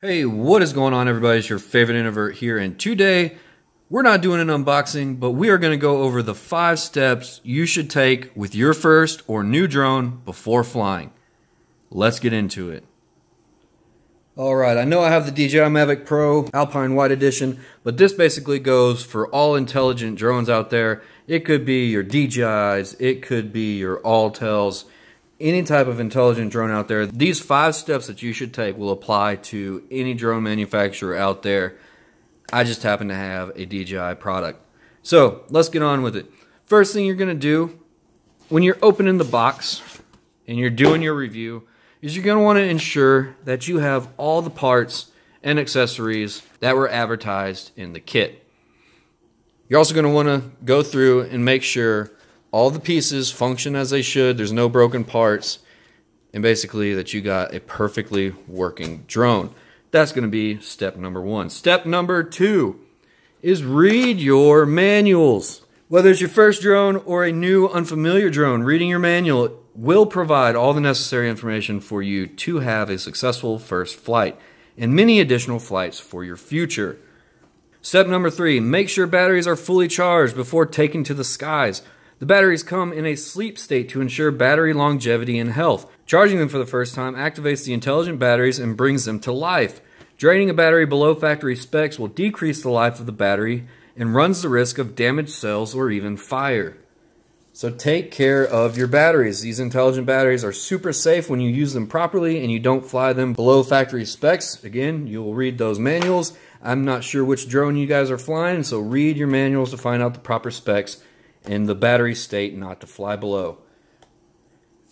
Hey, what is going on, everybody? It's your favorite introvert here, and today we're not doing an unboxing, but we are going to go over the 5 steps you should take with your first or new drone before flying. Let's get into it. All right, I know I have the DJI Mavic Pro Alpine White Edition, but this basically goes for all intelligent drones out there. It could be your DJIs, it could be your Alltels. Any type of intelligent drone out there, these 5 steps that you should take will apply to any drone manufacturer out there. I just happen to have a DJI product. So let's get on with it. First thing you're going to do when you're opening the box and you're doing your review is you're going to want to ensure that you have all the parts and accessories that were advertised in the kit. You're also going to want to go through and make sure all the pieces function as they should, there's no broken parts, and basically that you got a perfectly working drone. That's going to be step number 1. Step number 2 is read your manuals. Whether it's your first drone or a new unfamiliar drone, reading your manual will provide all the necessary information for you to have a successful first flight and many additional flights for your future. Step number 3, make sure batteries are fully charged before taking to the skies. The batteries come in a sleep state to ensure battery longevity and health. Charging them for the first time activates the intelligent batteries and brings them to life. Draining a battery below factory specs will decrease the life of the battery and runs the risk of damaged cells or even fire. So take care of your batteries. These intelligent batteries are super safe when you use them properly and you don't fly them below factory specs. Again, you'll read those manuals. I'm not sure which drone you guys are flying, so read your manuals to find out the proper specs in the battery state not to fly below.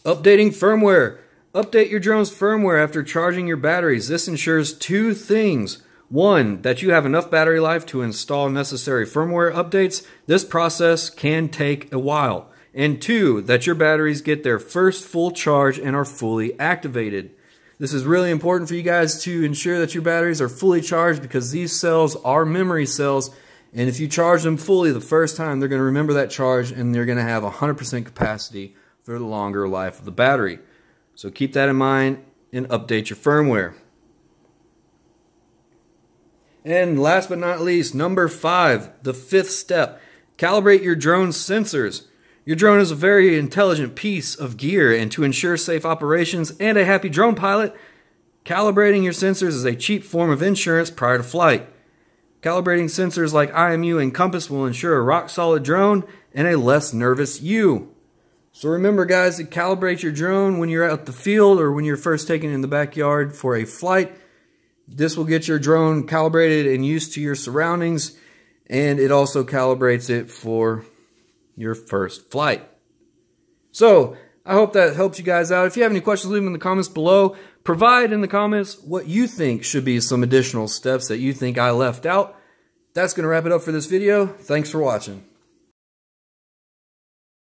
Updating firmware. Update your drone's firmware after charging your batteries. This ensures 2 things. 1, that you have enough battery life to install necessary firmware updates. This process can take a while. And 2, that your batteries get their first full charge and are fully activated. This is really important for you guys to ensure that your batteries are fully charged because these cells are memory cells. And if you charge them fully the first time, they're going to remember that charge and they're going to have 100% capacity for the longer life of the battery. So keep that in mind and update your firmware. And last but not least, number 5, the 5th step, calibrate your drone's sensors. Your drone is a very intelligent piece of gear, and to ensure safe operations and a happy drone pilot, calibrating your sensors is a cheap form of insurance prior to flight. Calibrating sensors like IMU and compass will ensure a rock-solid drone and a less nervous you. So remember, guys, to calibrate your drone when you're out the field or when you're first taking it in the backyard for a flight. This will get your drone calibrated and used to your surroundings, and it also calibrates it for your first flight. So I hope that helps you guys out. If you have any questions, leave them in the comments below. Provide in the comments what you think should be some additional steps that you think I left out. That's going to wrap it up for this video. Thanks for watching.